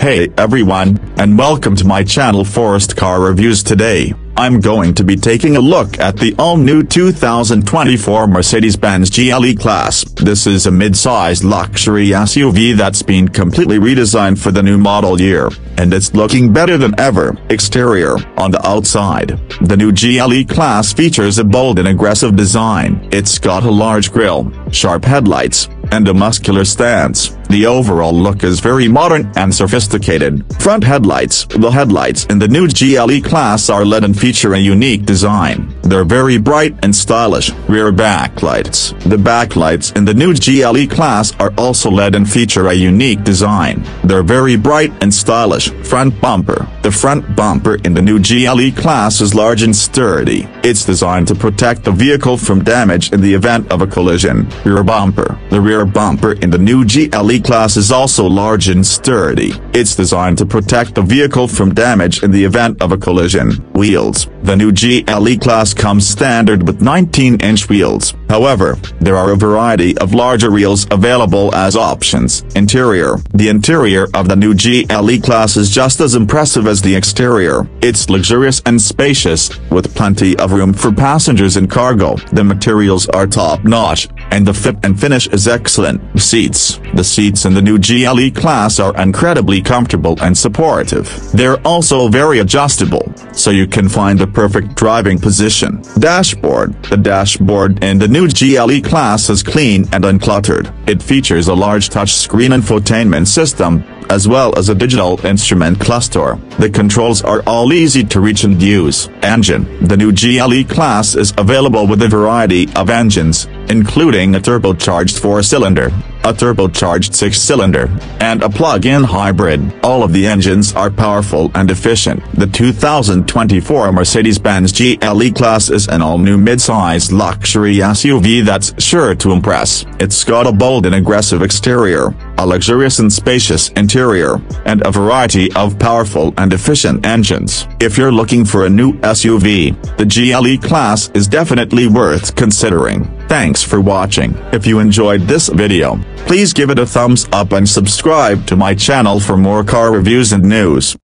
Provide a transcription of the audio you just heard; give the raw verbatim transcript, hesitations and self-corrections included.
Hey everyone, and welcome to my channel Forest Car Reviews. Today, I'm going to be taking a look at the all-new two thousand twenty-four Mercedes-Benz G L E Class. This is a mid-size luxury S U V that's been completely redesigned for the new model year, and it's looking better than ever. Exterior. On the outside, the new G L E Class features a bold and aggressive design. It's got a large grille, sharp headlights, and a muscular stance. The overall look is very modern and sophisticated. Front headlights. The headlights in the new G L E Class are L E D and feature a unique design. They're very bright and stylish. Rear backlights. The backlights in the new G L E Class are also L E D and feature a unique design. They're very bright and stylish. Front bumper. The front bumper in the new G L E Class is large and sturdy. It's designed to protect the vehicle from damage in the event of a collision. Rear bumper. The rear bumper in the new G L E Class is also large and sturdy. It's designed to protect the vehicle from damage in the event of a collision. Wheels. The new G L E Class comes standard with nineteen inch wheels. However, there are a variety of larger wheels available as options. Interior. The interior of the new G L E Class is just as impressive as the exterior. It's luxurious and spacious, with plenty of room for passengers and cargo. The materials are top-notch, and the fit and finish is excellent. Seats. The seats in the new G L E Class are incredibly comfortable and supportive. They're also very adjustable, so you can find the perfect driving position. Dashboard. The dashboard in the new G L E Class is clean and uncluttered. It features a large touchscreen infotainment system, as well as a digital instrument cluster. The controls are all easy to reach and use. Engine. The new G L E Class is available with a variety of engines, including a turbocharged four-cylinder, a turbocharged six-cylinder, and a plug-in hybrid. All of the engines are powerful and efficient. The two thousand twenty-four Mercedes-Benz G L E Class is an all-new mid-size luxury S U V that's sure to impress. It's got a bold and aggressive exterior, a luxurious and spacious interior, and a variety of powerful and efficient engines. If you're looking for a new S U V, the G L E Class is definitely worth considering. Thanks for watching. If you enjoyed this video, please give it a thumbs up and subscribe to my channel for more car reviews and news.